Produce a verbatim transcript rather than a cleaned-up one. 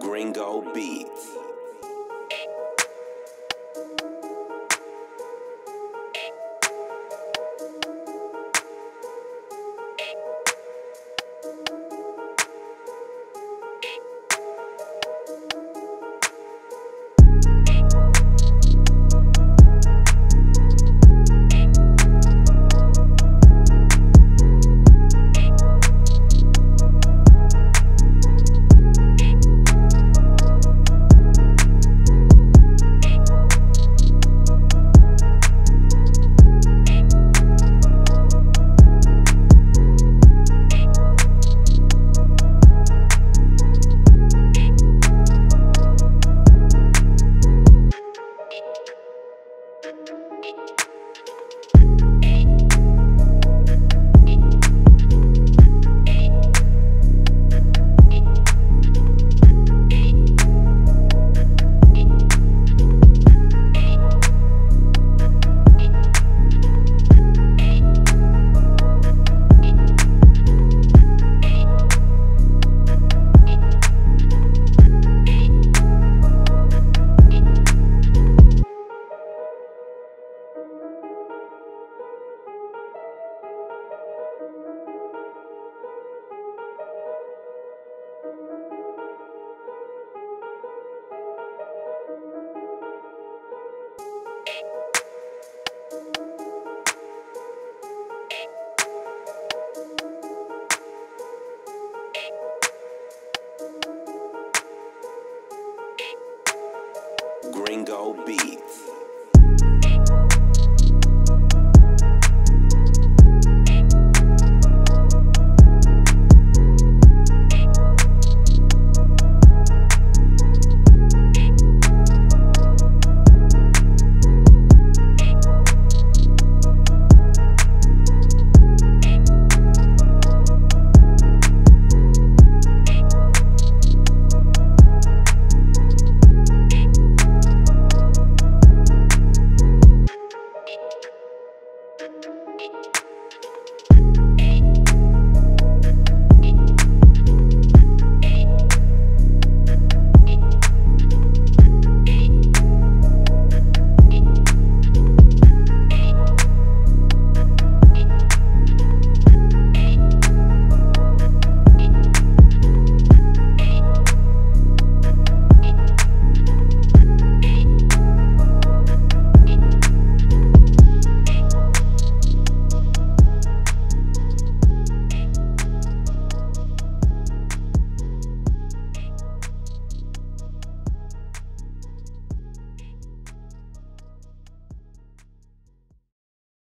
Gringo Beats. Gringo Beats.